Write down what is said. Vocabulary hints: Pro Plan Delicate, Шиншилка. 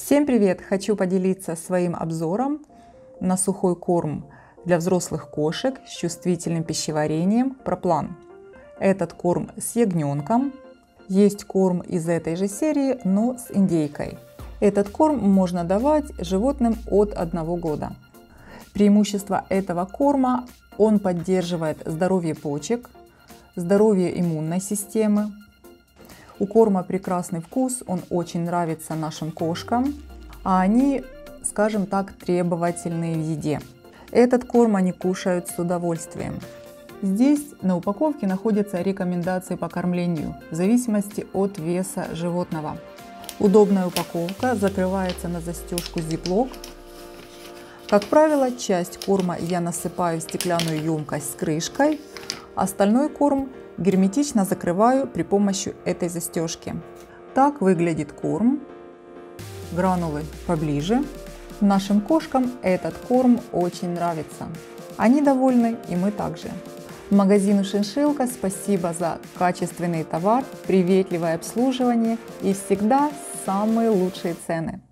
Всем привет! Хочу поделиться своим обзором на сухой корм для взрослых кошек с чувствительным пищеварением Pro Plan. Этот корм с ягненком. Есть корм из этой же серии, но с индейкой. Этот корм можно давать животным от 1 года. Преимущество этого корма – он поддерживает здоровье почек, здоровье иммунной системы. У корма прекрасный вкус, он очень нравится нашим кошкам, а они, скажем так, требовательные в еде. Этот корм они кушают с удовольствием. Здесь на упаковке находятся рекомендации по кормлению, в зависимости от веса животного. Удобная упаковка, закрывается на застежку зиплок. Как правило, часть корма я насыпаю в стеклянную емкость с крышкой, остальной корм герметично закрываю при помощи этой застежки. Так выглядит корм. Гранулы поближе. Нашим кошкам этот корм очень нравится. Они довольны, и мы также. Магазину «Шиншилка» спасибо за качественный товар, приветливое обслуживание и всегда самые лучшие цены.